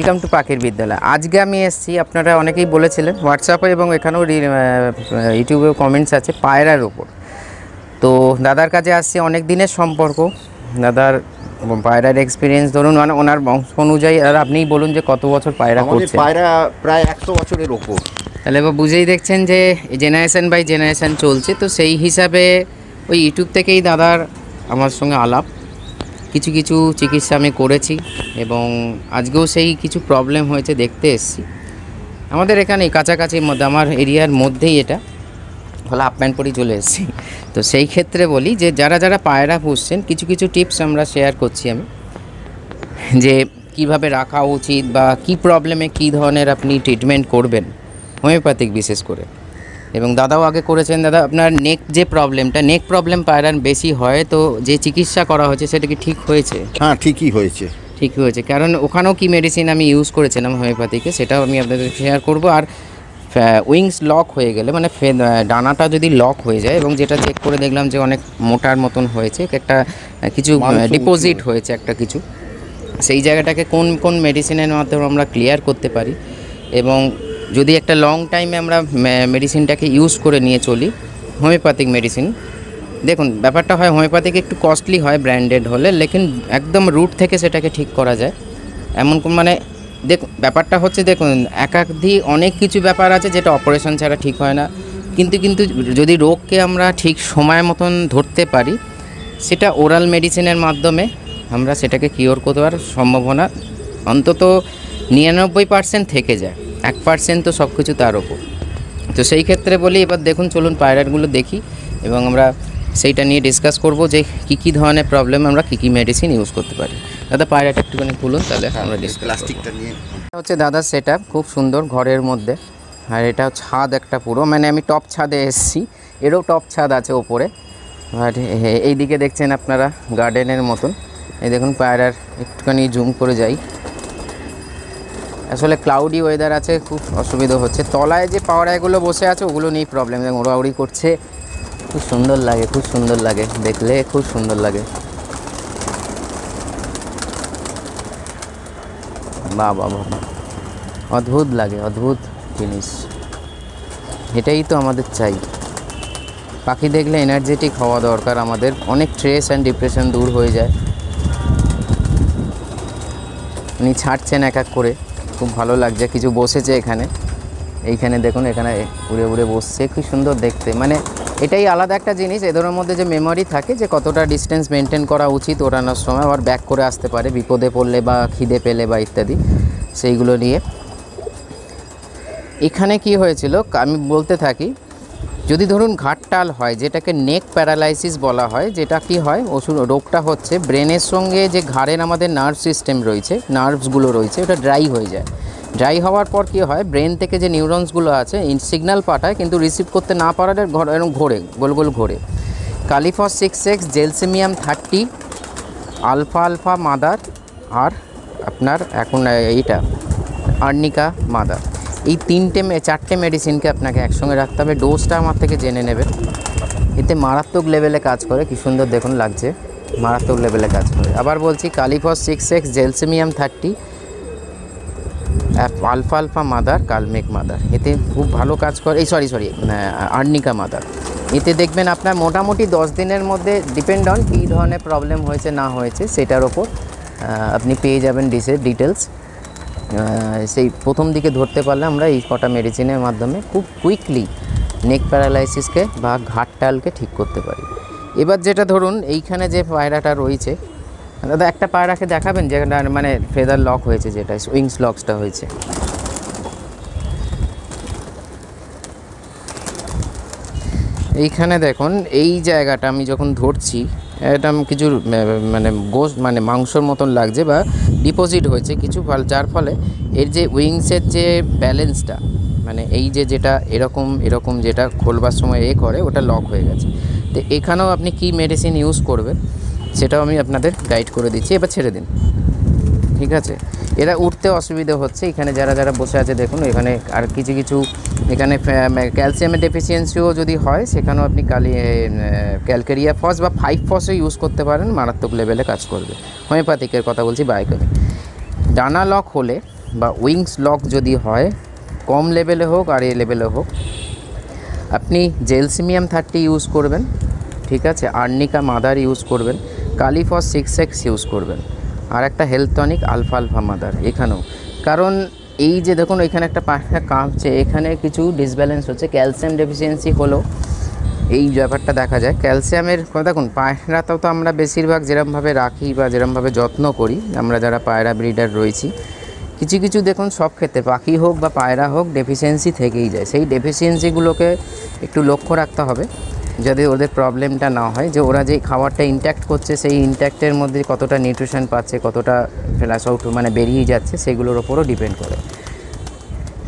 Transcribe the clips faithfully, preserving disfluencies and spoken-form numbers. Welcome to पाखिर विद्यालय। आज के आमी एसेছি আপনারা অনেকেই বলেছিলেন হোয়াটসঅ্যাপে এবং এখানেও ইউটিউবেও কমেন্টস আছে পায়রার উপর। তো দাদার কাছে আসছে অনেক দিনের সম্পর্ক, দাদার পায়রার এক্সপেরিয়েন্স ধরুন মানে ওনার বংশ অনুযায়ী, আর আপনিই বলুন যে কত বছর পায়রা করছে। পায়রা প্রায় একশো বছরের উপর, তাহলে এবার বুঝেই দেখছেন যে জেনারেশন বাই জেনারেশন চলছে। তো সেই হিসাবে ওই ইউটিউব থেকেই দাদার আমার সঙ্গে আলাপ, কিছু কিছু চিকিৎসা আমি করেছি এবং আজকেও সেই কিছু প্রবলেম হয়েছে দেখতে এসেছি। আমাদের এখানে কাছাকাছির মধ্যে আমার এরিয়ার মধ্যেই এটা হলো আপম্যানপুরি চলে এসেছি। তো সেই ক্ষেত্রে বলি যে যারা যারা পায়রা পুষছেন কিছু কিছু টিপস আমরা শেয়ার করছি আমি, যে কিভাবে রাখা উচিত বা কি প্রবলেমে কি ধরনের আপনি ট্রিটমেন্ট করবেন হোমিওপ্যাথিক বিশেষ করে। এবং দাদাও আগে করেছেন। দাদা আপনার নেক যে প্রবলেমটা, নেক প্রবলেম পায়রার বেশি হয়, তো যে চিকিৎসা করা হয়েছে সেটা কি ঠিক হয়েছে? হ্যাঁ ঠিকই হয়েছে, ঠিকই হয়েছে। কারণ ওখানেও কি মেডিসিন আমি ইউজ করেছিলাম হোমিওপ্যাথিকে, সেটাও আমি আপনাদের শেয়ার করব। আর উইংস লক হয়ে গেলে মানে ডানাটা যদি লক হয়ে যায়, এবং যেটা চেক করে দেখলাম যে অনেক মোটার মতন হয়েছে, একটা কিছু ডিপোজিট হয়েছে একটা কিছু, সেই জায়গাটাকে কোন কোন মেডিসিনের মাধ্যমে আমরা ক্লিয়ার করতে পারি। এবং যদি একটা লং টাইমে আমরা মেডিসিনটাকে ইউজ করে নিয়ে চলি হোমিওপ্যাথিক মেডিসিন, দেখুন ব্যাপারটা হয় হোমিওপ্যাথিক একটু কস্টলি হয় ব্র্যান্ডেড হলে, লেকিন একদম রুট থেকে সেটাকে ঠিক করা যায় এমন কোন মানে দেখুন ব্যাপারটা হচ্ছে দেখুন একাধিক অনেক কিছু ব্যাপার আছে যেটা অপারেশন ছাড়া ঠিক হয় না, কিন্তু কিন্তু যদি রোগকে আমরা ঠিক সময় মতন ধরতে পারি সেটা ওরাল মেডিসিনের মাধ্যমে আমরা সেটাকে কিওর করতে পারার সম্ভাবনা অন্তত নিরানব্বই পার্সেন্ট থেকে যায়, এক পার্সেন্ট তো সব কিছু তার ওপর। তো সেই ক্ষেত্রে বলি এবার দেখুন চলুন পায়রাগুলো দেখি এবং আমরা সেইটা নিয়ে ডিসকাস করব যে কী কী ধরনের প্রবলেম আমরা কী কী মেডিসিন ইউজ করতে পারি। দাদা পায়রাটা একটুখানি খুলুন, তাহলে আমরা প্লাস্টিকটা নিয়ে হচ্ছে দাদার সেট আপ খুব সুন্দর ঘরের মধ্যে। আর এটা ছাদ একটা পুরো মানে আমি টপ ছাদে এসেছি, এরও টপ ছাদ আছে ওপরে। আর এই দিকে দেখছেন আপনারা গার্ডেনের মতন, এই দেখুন পায়রার একটুখানি জুম করে যাই। আসলে ক্লাউডি ওয়েদার আছে, খুব অসুবিধা হচ্ছে। তলায় যে পায়রাগুলো বসে আছে ওগুলো নিয়ে প্রবলেম, যেমন ওড়াউড়ি করছে, খুব সুন্দর লাগে, খুব সুন্দর লাগে দেখলে, খুব সুন্দর লাগে। বাহ বাহ বাহ, অদ্ভুত লাগে, অদ্ভুত জিনিস, এটাই তো আমাদের চাই। পাখি দেখলে এনার্জেটিক হওয়া দরকার আমাদের, অনেক স্ট্রেস অ্যান্ড ডিপ্রেশন দূর হয়ে যায়। উনি ছাড়ছেন এক এক করে, খুব ভালো লাগছে। কিছু বসেছে এখানে, এইখানে দেখুন এখানে উড়ে উড়ে বসছে, খুব সুন্দর দেখতে। মানে এটাই আলাদা একটা জিনিস, এদের মধ্যে যে মেমোরি থাকে যে কতটা ডিস্টেন্স মেনটেন করা উচিত ওড়ানোর সময়, আবার ব্যাক করে আসতে পারে বিপদে পড়লে বা খিদে পেলে বা ইত্যাদি, সেইগুলো নিয়ে। এখানে কি হয়েছিল আমি বলতে থাকি, যদি ধরুন ঘাটটাল হয় যেটাকে নেক প্যারালাইসিস বলা হয়, যেটা কি হয় ওষুধ রোগটা হচ্ছে ব্রেনের সঙ্গে যে ঘাড়ের আমাদের নার্ভ সিস্টেম রয়েছে, নার্ভসগুলো রয়েছে ওটা ড্রাই হয়ে যায়। ড্রাই হওয়ার পর কি হয় ব্রেন থেকে যে নিউরনসগুলো আছে সিগন্যাল পাঠায়, কিন্তু রিসিভ করতে না পারার এরকম ঘোরে গোল গোল ঘোরে। Kali phos six X, Gelsemium thirty, আলফা আলফা মাদার, আর আপনার এখন এইটা আর্নিকা মাদার, এই তিনটে চারটে মেডিসিনকে আপনাকে একসঙ্গে রাখতে হবে। ডোজটা আমার থেকে জেনে নেবেন, এতে মারাত্মক লেভেলে কাজ করে। কী সুন্দর দেখুন লাগছে, মারাত্মক লেভেলে কাজ করে। আবার বলছি Kali phos six X, Gelsemium thirty, আলফা আলফা মাদার, কালমেক মাদার, এতে খুব ভালো কাজ করে। এই সরি সরি আর্নিকা মাদার, এতে দেখবেন আপনার মোটামুটি দশ দিনের মধ্যে ডিপেন্ড অন কী ধরনের প্রবলেম হয়েছে না হয়েছে সেটার ওপর আপনি পেয়ে যাবেন ডিসের ডিটেলস। সেই প্রথম দিকে ধরতে পারলে আমরা এই কটা মেডিসিনের মাধ্যমে খুব কুইকলি নেক প্যারালাইসিসকে বা ঘাটটালকে ঠিক করতে পারি। এবার যেটা ধরুন এইখানে যে পায়রাটা রয়েছে, দাদা একটা পায়রাকে দেখাবেন যেটা মানে ফেদার লক হয়েছে, যেটা উইংস লকসটা হয়েছে। এইখানে দেখুন এই জায়গাটা আমি যখন ধরছি এটা কিছু মানে গোস্ট মানে মাংসর মতন লাগছে বা ডিপোজিট হয়েছে কিছু, যার ফলে এর যে উইংসের যে ব্যালেন্সটা মানে এই যে যেটা এরকম এরকম যেটা খোলবার সময় এ করে ওটা লক হয়ে গেছে। তো এখানেও আপনি কি মেডিসিন ইউজ করবেন সেটাও আমি আপনাদের গাইড করে দিচ্ছি। এবার ছেড়ে দিন, ঠিক আছে। এরা উঠতে অসুবিধা হচ্ছে, এখানে যারা যারা বসে আছে দেখুন এখানে। আর কিছু কিছু এখানে ক্যালসিয়ামের ডেফিসিয়েন্সিও যদি হয় সেখানেও আপনি কালি ক্যালকেরিয়া ফস বা ফাইভ ফসও ইউজ করতে পারেন, মারাত্মক লেভেলে কাজ করবে। হোমিওপ্যাথিকের কথা বলছি, বায়োকেমি। ডানা লক হলে उंगस लक जदि है कम लेवले होक और ए लेवले होक अपनी जेलसिमियम थर्टी यूज करबें, ठीक है। आर्निका मादार यूज करबें, कालीफस सिक्स एक्स यूज करबें और एक हेल्थ टनिक आलफा आलफा मादार एखानेও कारण ये देखो ये एक पाखा काँपछे एखे किछु डिसबैलेंस होच्छे क्यालसियाम डेफिसियेंसि हलो এই ব্যাপারটা দেখা যায়। ক্যালসিয়ামের কথা দেখুন পায়রাটাও তো আমরা বেশিরভাগ যেরকমভাবে রাখি বা যেরকমভাবে যত্ন করি আমরা যারা পায়রা ব্রিডার রয়েছি কিছু কিছু দেখুন সব ক্ষেত্রে পাখি হোক বা পায়রা হোক ডেফিসিয়েন্সি থেকেই যায়। সেই ডেফিসিয়েন্সিগুলোকে একটু লক্ষ্য রাখতে হবে যাতে ওদের প্রবলেমটা না হয় যে ওরা যে খাবারটা ইনট্যাক্ট করছে সেই ইনট্যাক্টের মধ্যে কতটা নিউট্রিশন পাচ্ছে কতটা ফ্ল্যাশ আউট মানে বেরিয়ে যাচ্ছে সেগুলোর উপরও ডিপেন্ড করে।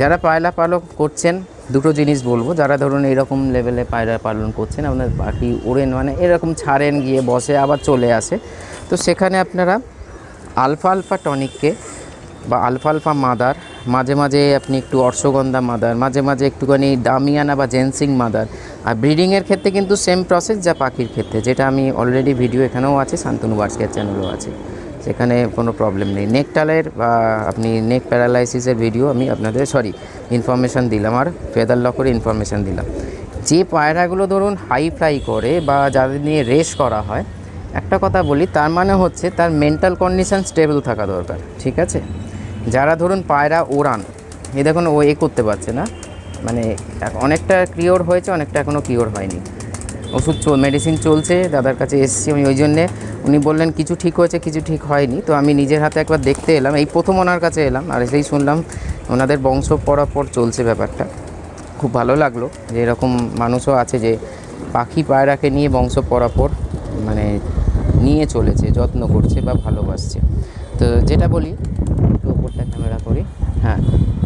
যারা পায়রা পালক করছেন দুটো জিনিস বলবো, যারা ধরুন এরকম লেভেলে পায়রা পালন করছেন আপনার পাখি ওড়েন মানে এরকম ছাড়েন গিয়ে বসে আবার চলে আসে, তো সেখানে আপনারা আলফা আলফা টনিককে বা আলফা আলফা মাদার মাঝে মাঝে আপনি একটু অর্শগন্ধা মাদার মাঝে মাঝে একটুখানি ডামিয়ানা বা জেন্সিং মাদার। আর ব্রিডিংয়ের ক্ষেত্রে কিন্তু সেম প্রসেস যা পাখির ক্ষেত্রে, যেটা আমি অলরেডি ভিডিও এখানেও আছে শান্তনু বার্সকের চ্যানেলও আছে সেখানে কোনো প্রবলেম নেই। নেকটালের বা আপনি নেক প্যারালাইসিসের ভিডিও আমি আপনাদের সরি ইনফরমেশান দিলাম আর ফেদার লকের ইনফরমেশান দিলাম। যে পায়রাগুলো ধরুন হাই ফ্লাই করে বা যাদের নিয়ে রেস করা হয় একটা কথা বলি তার মানে হচ্ছে তার মেন্টাল কন্ডিশান স্টেবল থাকা দরকার, ঠিক আছে। যারা ধরুন পায়রা ওড়ান এ দেখুন ও এ করতে পারছে না মানে অনেকটা কিওর হয়েছে অনেকটা এখনও কিওর হয়নি, ওষুধ চল মেডিসিন চলছে দাদার কাছে এসছি আমি ওই জন্যে উনি বললেন কিছু ঠিক হয়েছে কিছু ঠিক হয়নি, তো আমি নিজের হাতে একবার দেখতে এলাম এই প্রথম ওনার কাছে এলাম আর সেই শুনলাম ওনাদের বংশ পরাপর চলছে ব্যাপারটা, খুব ভালো লাগলো যে এরকম মানুষও আছে যে পাখি পায়রাকে নিয়ে বংশ পরাপর মানে নিয়ে চলেছে যত্ন করছে বা ভালোবাসছে। তো যেটা বলি একটু ওপরটা ক্যামেরা করি, হ্যাঁ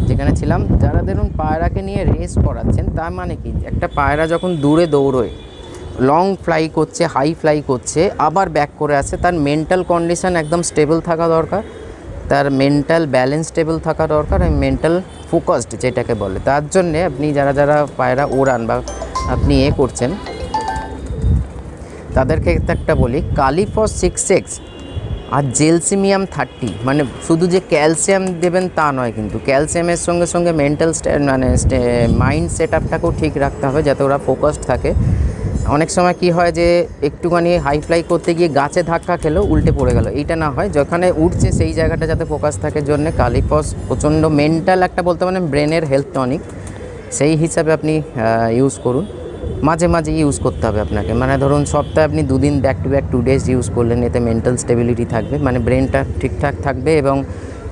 যেখানে ছিলাম যারা ধরুন পায়রাকে নিয়ে রেস করাচ্ছেন তার মানে কি একটা পায়রা যখন দূরে দৌড়োয় লং ফ্লাই করছে হাই ফ্লাই করছে আবার ব্যাক করে আসে তার মেন্টাল কন্ডিশান একদম স্টেবল থাকা দরকার, তার মেন্টাল ব্যালেন্স স্টেবল থাকা দরকার এবং মেন্টাল ফোকাসড যেটাকে বলে। তার জন্যে আপনি যারা যারা পায়রা ওড়ান বা আপনি এ করছেন তাদেরকে একটা বলি কালিফস সিক্স এক্স আর জেলসিমিয়াম থার্টি মানে শুধু যে ক্যালসিয়াম দেবেন তা নয় কিন্তু ক্যালসিয়ামের সঙ্গে সঙ্গে মেন্টাল মানে মাইন্ড সেট আপটাকেও ঠিক রাখতে হবে যাতে ওরা ফোকাসড থাকে। অনেক সময় কি হয় যে একটুখানি হাই ফ্লাই করতে গিয়ে গাছে ধাক্কা খেলো উল্টে পড়ে গেল এইটা না হয় যেখানে উঠছে সেই জায়গাটা যাতে ফোকাস থাকে জন্য কালিফস প্রচণ্ড মেন্টাল একটা বলতে পারেন ব্রেনের হেলথ টনিক সেই হিসাবে আপনি ইউজ করুন, মাঝে মাঝে ইউজ করতে হবে আপনাকে মানে ধরুন সপ্তাহে আপনি দুদিন back to back two days use করলেন এতে মেন্টাল স্টেবিলিটি থাকবে মানে ব্রেনটা ঠিকঠাক থাকবে এবং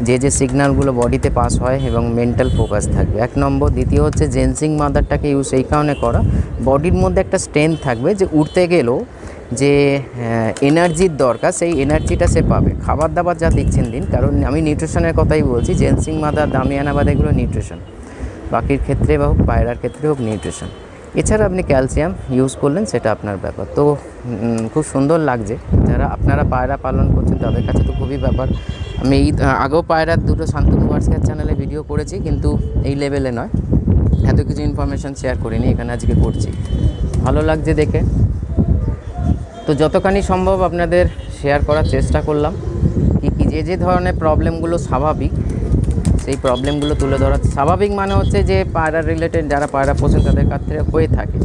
যে যে সিগন্যালগুলো বডিতে পাস হয় এবং মেন্টাল ফোকাস থাকবে এক নম্বর। দ্বিতীয় হচ্ছে জেন্সিং মাদারটাকে ইউজ এই কারণে করা বডির মধ্যে একটা স্ট্রেংথ থাকবে যে উঠতে গেলেও যে এনার্জির দরকার সেই এনার্জিটা সে পাবে খাবার দাবার যা দিচ্ছেন দিন, কারণ আমি নিউট্রিশনের কথাই বলছি জেন্সিং মাদার দামিয়ানা বাদ এগুলো নিউট্রিশন পাখির ক্ষেত্রে বা হোক পায়রার ক্ষেত্রে হোক নিউট্রিশন, এছাড়া আপনি ক্যালসিয়াম ইউজ করলেন সেটা আপনার ব্যাপার। তো খুব সুন্দর লাগছে যারা আপনারা পায়রা পালন করছেন তাদের কাছে তো খুবই ব্যাপার। আমি এই আগেও পায়রার দুটো শান্তনু বার্সকের চ্যানেলে ভিডিও করেছি কিন্তু এই লেভেলে নয় এত কিছু ইনফরমেশান শেয়ার করিনি এখানে আজকে করছি ভালো লাগছে দেখে, তো যতখানি সম্ভব আপনাদের শেয়ার করার চেষ্টা করলাম কি কী যে যে ধরনের প্রবলেমগুলো স্বাভাবিক সেই প্রবলেমগুলো তুলে ধরা স্বাভাবিক মানে হচ্ছে যে পায়রা রিলেটেড যারা পায়রা পোষেন তাদের ক্ষেত্রে হয়ে থাকে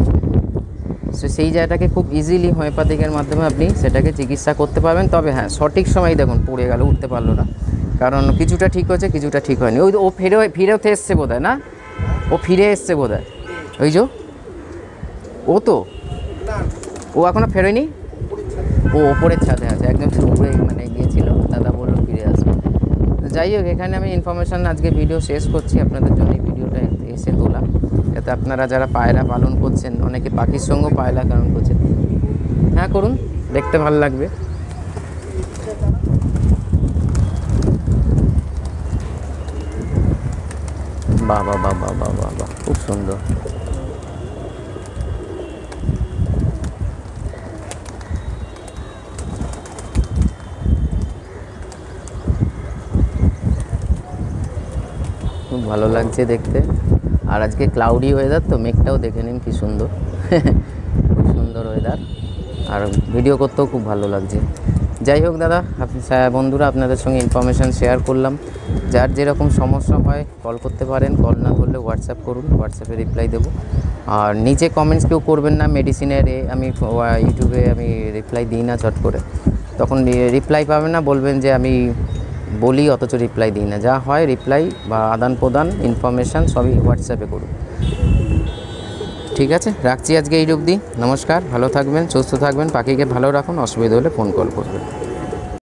সো সেই জায়গাটাকে খুব ইজিলি হোমিওপ্যাথিকের মাধ্যমে আপনি সেটাকে চিকিৎসা করতে পারবেন। তবে হ্যাঁ সঠিক সময় দেখুন পড়ে গেল উঠতে পারলো না কারণ কিছুটা ঠিক হয়েছে কিছুটা ঠিক হয়নি ওই ও ফিরে ফিরেওতে এসছে বোধ হয় না ও ফিরে এসছে বোধ হয় ওই যে ও তো ও এখনও ফেরেনি ও ওপরের ছাদে আছে একদম উপরে মানে গিয়েছিল দাদা বললো ফিরে আসবে। যাই হোক এখানে আমি ইনফরমেশান আজকে ভিডিও শেষ করছি আপনাদের জন্য এই ভিডিওটা এসে তোলা যাতে আপনারা যারা পায়রা পালন করছেন অনেকে পাখির সঙ্গেও পায়রা পালন করছেন হ্যাঁ করুন দেখতে ভালো লাগবে। বাবা বাবা বাবা বাহ খুব সুন্দর খুব ভালো লাগছে দেখতে আর আজকে ক্লাউডি ওয়েদার তো মেঘটাও দেখে নিন কি সুন্দর খুব সুন্দর ওয়েদার আর ভিডিও করতেও খুব ভালো লাগছে। যাই হোক দাদা আপনি বন্ধুরা আপনাদের সঙ্গে ইনফরমেশান শেয়ার করলাম जार जे रकम समस्या है कल करते पारेन, कल ना धरले व्हाट्सएप करुन, व्हाट्सएपे रिप्लाई देव। और नीचे कमेंट्स क्यों करबेन ना, मेडिसिनेर यूट्यूबे आमी रिप्लाई दी ना चट करे, तखन रिप्लाई पाबेन ना, बोलबेन जे आमी बोली अथच रिप्लाई दी ना। जा हय रिप्लाई बा आदान प्रदान इनफरमेशन सबई व्हाट्सएपे करुन। ठीक आछे, राखछि आजके एई रूप दी। नमस्कार, भालो थाकबेन, सुस्थ थाकबेन, पाखिके भालो राखुन, असुविधा होले फोन कल करबेन।